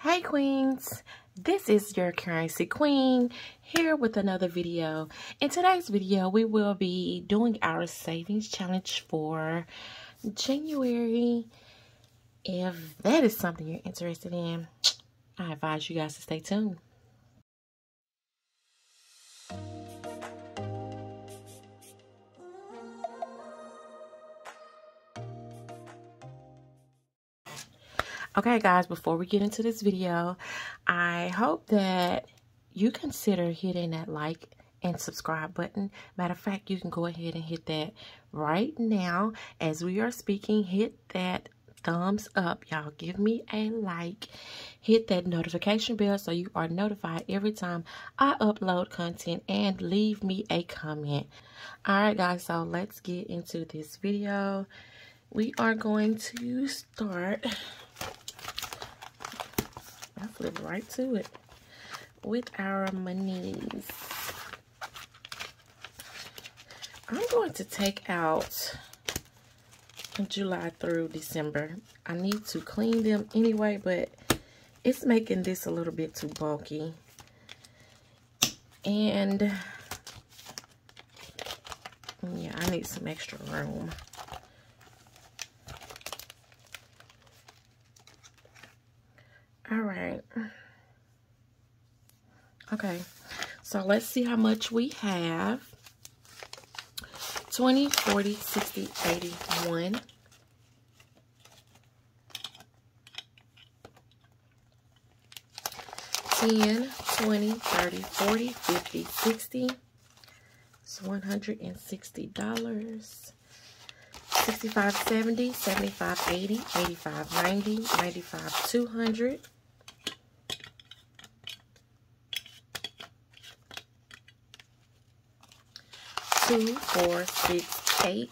Hey Queens, this is your Currency Queen here with another video. In today's video, we will be doing our savings challenge for January. If that is something you're interested in, I advise you guys to stay tuned. Okay guys, before we get into this video, I hope that you consider hitting that like and subscribe button. Matter of fact, you can go ahead and hit that right now. As we are speaking, hit that thumbs up. Y'all give me a like. Hit that notification bell so you are notified every time I upload content, and leave me a comment. Alright guys, so let's get into this video. We are going to start... I flip right to it with our monies. I'm going to take out July through December. I need to clean them anyway, but it's making this a little bit too bulky. And yeah, I need some extra room. All right. Okay. So let's see how much we have. 20, 40, 60, 81. $10, 20, 30, 40, 50, 60. It's $160. 65, 70, 75, 80, 85, 90, 95, 200. Two, four, six, eight.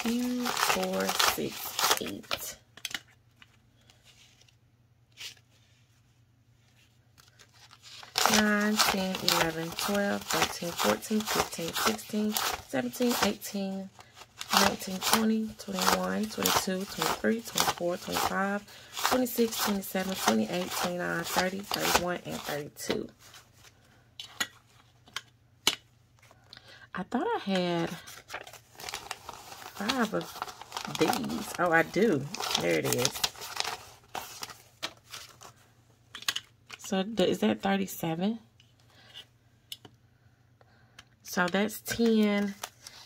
2, 4, 6, 8. 9, 10, 11, 12, 13, 14, 15, 16, 17, 18, 19, 20, 21, 22, 23, 24, 25, 26, 27, 28, 29, 30, 31, and 32. I thought I had 5 of these. Oh, I do. There it is. So, is that 37? So, that's 10,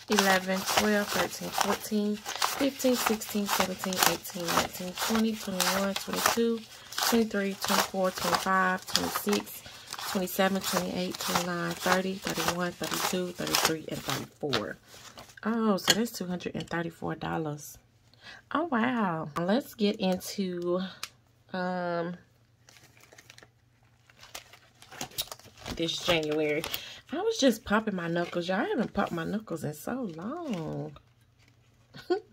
11, 12, 13, 14, 15, 16, 17, 18, 19, 20, 21, 22, 23, 24, 25, 26, 27, 28, 29, 30, 31, 32, 33, and 34. Oh, so that's $234. Oh, wow. Let's get into this January. I was just popping my knuckles. Y'all, I haven't popped my knuckles in so long.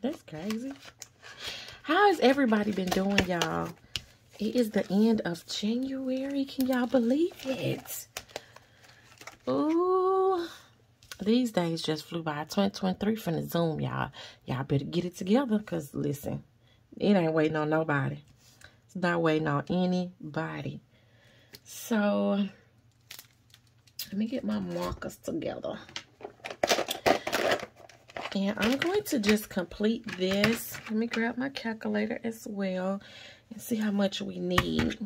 That's crazy. How has everybody been doing, y'all? It is the end of January. Can y'all believe it? Ooh. These days just flew by. 2023 finna Zoom, y'all. Y'all better get it together, because, listen, it ain't waiting on nobody. It's not waiting on anybody. So... let me get my markers together. And I'm going to just complete this. Let me grab my calculator as well and see how much we need.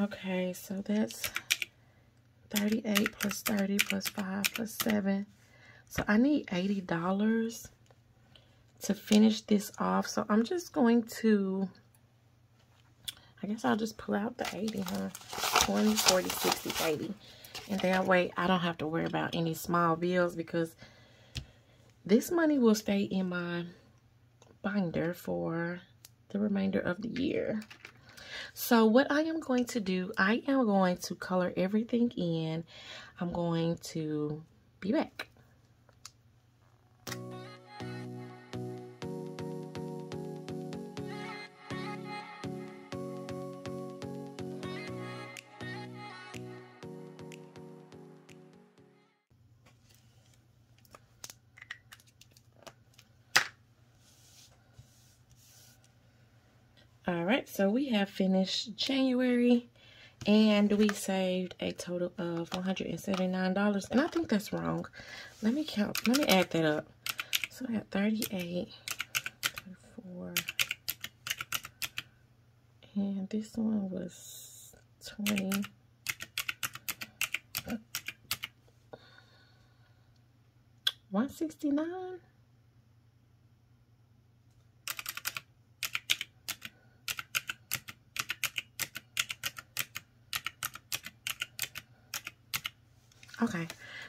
Okay, so that's 38 plus 30 plus 5 plus 7. So I need $80 to finish this off. So I'm just going to... I guess I'll just pull out the 80, huh? 20, 40, 60, 80. And that way I don't have to worry about any small bills, because this money will stay in my binder for the remainder of the year. So what I am going to do, I am going to color everything in. I'm going to be back. All right, so we have finished January and we saved a total of $179, and I think that's wrong. Let me count, let me add that up. So I have 38, 34, and this one was 20. $169. Okay,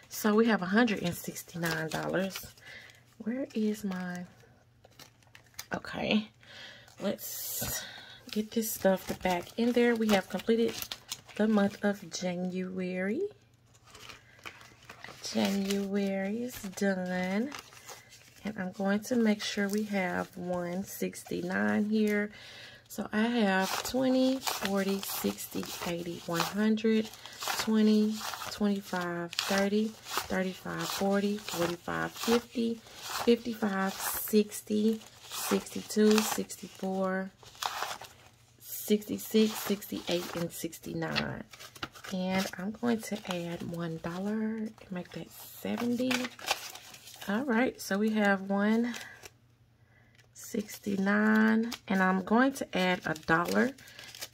so we have $169. Where is my... Okay, let's get this stuff back in there. We have completed the month of January. January is done, and I'm going to make sure we have 169 here. So I have 20, 40, 60, 80, 100, 20, 25, 30, 35, 40, 45, 50, 55, 60, 62, 64, 66, 68, and 69. And I'm going to add $1 and make that 70. All right, so we have 169, and I'm going to add $1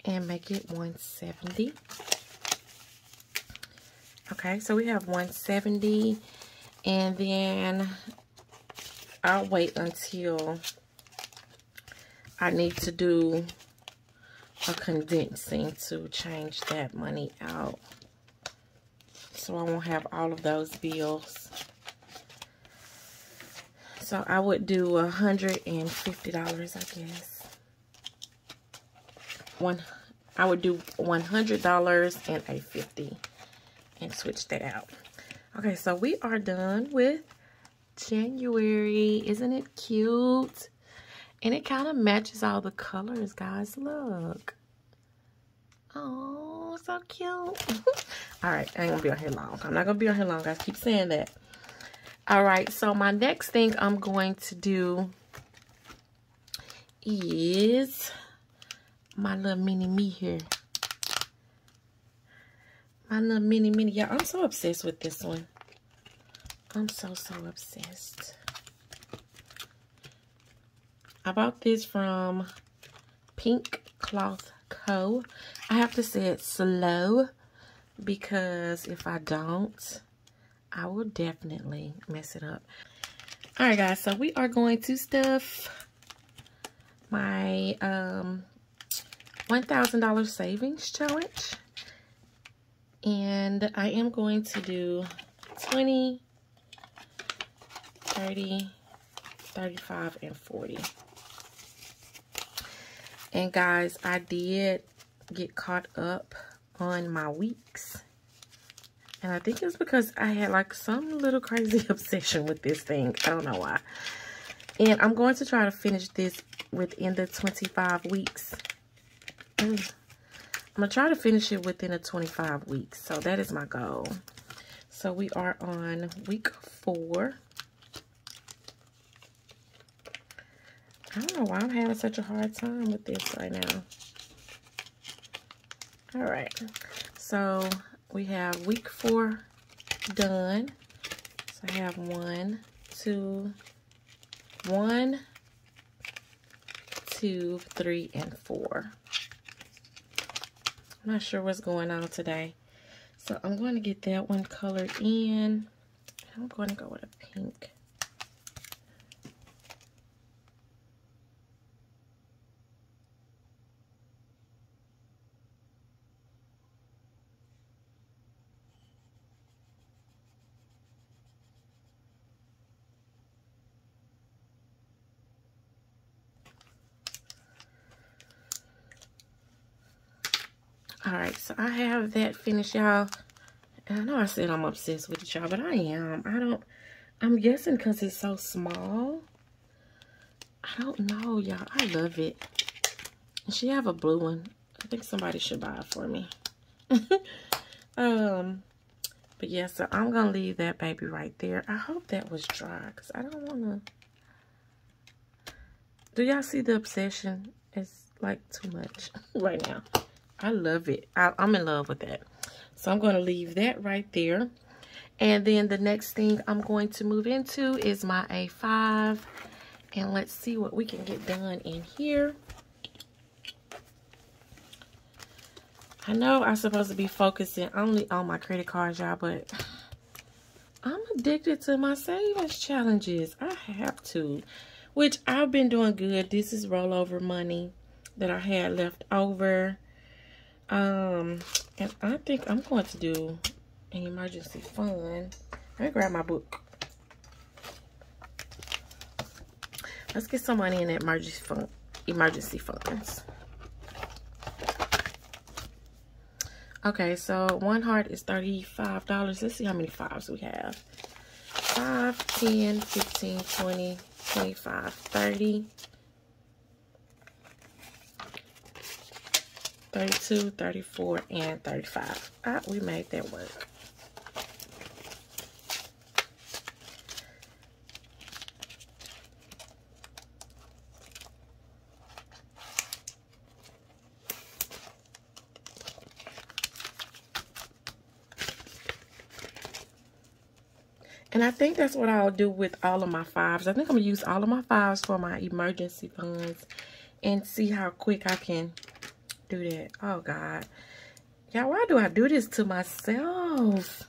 and make it 170. Okay, so we have 170, and then I'll wait until I need to do a condensing to change that money out, so I won't have all of those bills. So I would do $150, I guess. I would do $100 and $50 and switch that out. Okay, so we are done with January. Isn't it cute? And it kind of matches all the colors, guys. Look. Oh, so cute. All right, I ain't going to be on here long. I'm not going to be on here long, guys. Keep saying that. All right, so my next thing I'm going to do is my little mini me here. My little mini. Y'all, I'm so obsessed with this one. I'm so obsessed. I bought this from Pink Cloth Co. I have to say it slow because if I don't, I will definitely mess it up. All right, guys, so we are going to stuff my $1,000 savings challenge. And I am going to do 20, 30, 35, and 40. And guys, I did get caught up on my weeks. And I think it's because I had like some little crazy obsession with this thing. I don't know why. And I'm going to try to finish this within the 25 weeks. I'm going to try to finish it within the 25 weeks. So that is my goal. So we are on week 4. I don't know why I'm having such a hard time with this right now. All right. So we have week 4 done. So I have 1, 2, 3, and 4. I'm not sure what's going on today. So I'm going to get that one colored in. I'm going to go with a pink. Alright, so I have that finished, y'all. I know I said I'm obsessed with it, y'all, but I am. I'm guessing because it's so small. I don't know, y'all. I love it. And she have a blue one. I think somebody should buy it for me. But yeah, so I'm going to leave that baby right there. I hope that was dry because I don't want to. Do y'all see the obsession? It's like too much right now. I love it. I'm in love with that. So I'm going to leave that right there. And then the next thing I'm going to move into is my A5. And let's see what we can get done in here. I know I'm supposed to be focusing only on my credit cards, y'all, but I'm addicted to my savings challenges. I have to, which I've been doing good. This is rollover money that I had left over. And I think I'm going to do an emergency fund. Let me grab my book. Let's get some money in that emergency funds. Okay, so one heart is $35. Let's see how many fives we have. 5, 10, 15, 20, 25, 30, 32, 34, and 35. Ah, we made that work. And I think that's what I'll do with all of my fives. I think I'm going to use all of my fives for my emergency funds and see how quick I can do that. Oh, God. Y'all, why do I do this to myself?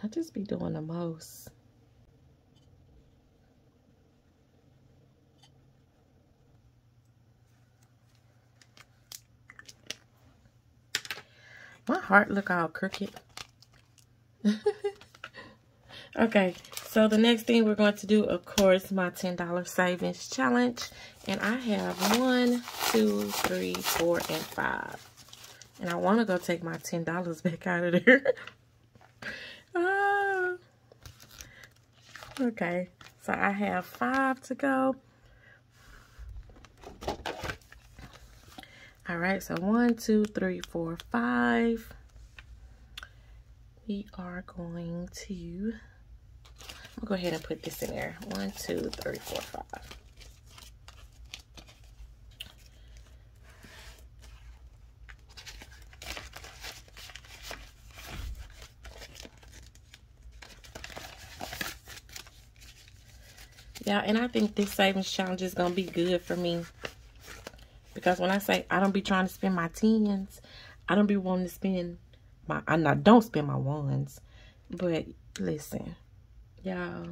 I just be doing the most. My heart look all crooked. Okay, so the next thing we're going to do, of course, my $10 savings challenge. And I have 1, 2, 3, 4, and 5. And I want to go take my $10 back out of there. Okay, so I have 5 to go. All right, so 1, 2, 3, 4, 5. We are going to... I'll go ahead and put this in there. 1, 2, 3, 4, 5. Yeah, and I think this savings challenge is going to be good for me. Because when I say I don't be trying to spend my tens, I don't be wanting to spend my... I don't spend my ones. But listen, y'all,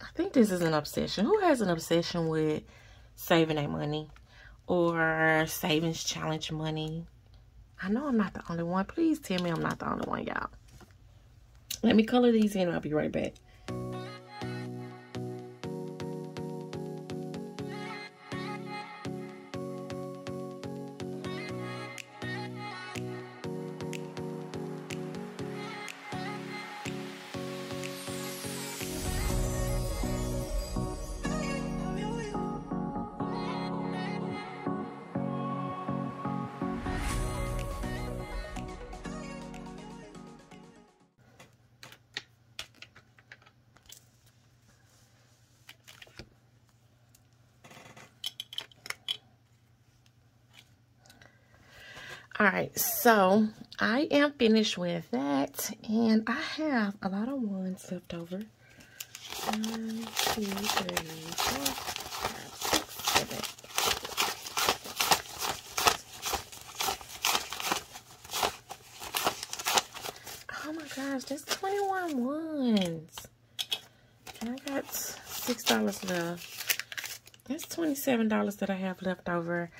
I think this is an obsession. Who has an obsession with saving their money or savings challenge money? I know I'm not the only one. Please tell me I'm not the only one, y'all. Let me color these in and I'll be right back. All right, so I am finished with that, and I have a lot of ones left over. 1, 2, 3, 4, 5, 6, 7. Oh my gosh, there's 21 ones. And I got $6 left. That's $27 that I have left over.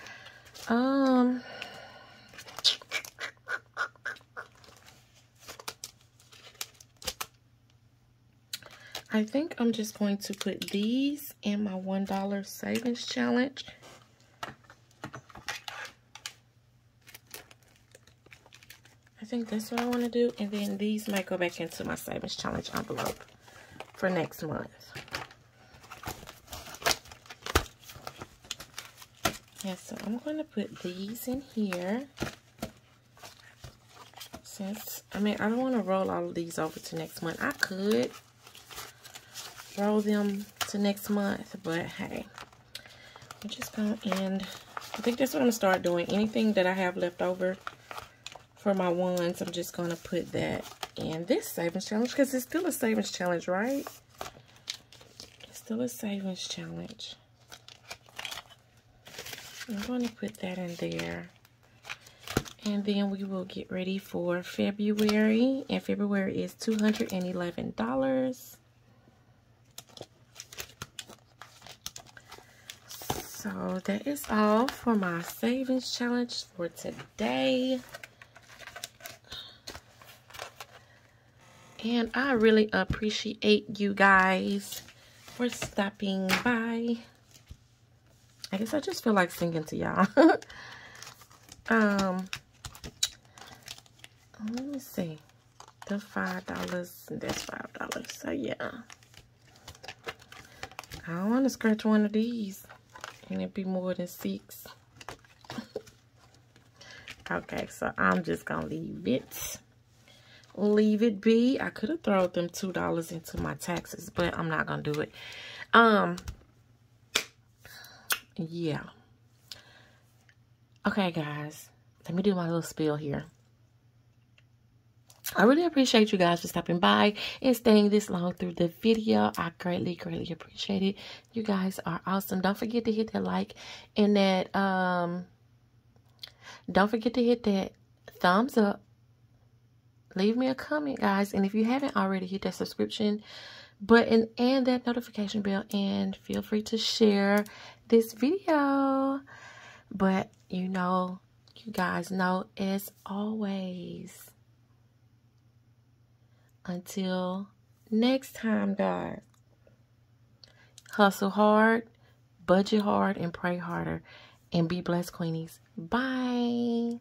I think I'm just going to put these in my $1 savings challenge. I think that's what I want to do. And then these might go back into my savings challenge envelope for next month. Yeah, so I'm going to put these in here. Since, I mean, I don't want to roll all of these over to next month. I could roll them to next month, but hey, I'm just gonna end. I think that's what I'm gonna start doing. Anything that I have left over for my ones, I'm just gonna put that in this savings challenge, because it's still a savings challenge, right? It's still a savings challenge. I'm going to put that in there. And then we will get ready for February. And February is $211. So that is all for my savings challenge for today. And I really appreciate you guys for stopping by. I guess I just feel like singing to y'all. Let me see. The $5, that's $5. So yeah. I don't want to scratch one of these and it'd be more than 6. Okay, so I'm just gonna leave it. Leave it be. I could have thrown them $2 into my taxes, but I'm not gonna do it. Yeah. Okay, guys. Let me do my little spiel here. I really appreciate you guys for stopping by and staying this long through the video. I greatly, greatly appreciate it. You guys are awesome. Don't forget to hit that like and that, don't forget to hit that thumbs up. Leave me a comment, guys. And if you haven't already, hit that subscription button and that notification bell, and feel free to share this video. But you know, you guys know, as always, until next time, guys, hustle hard, budget hard, and pray harder, and be blessed, Queenies. Bye.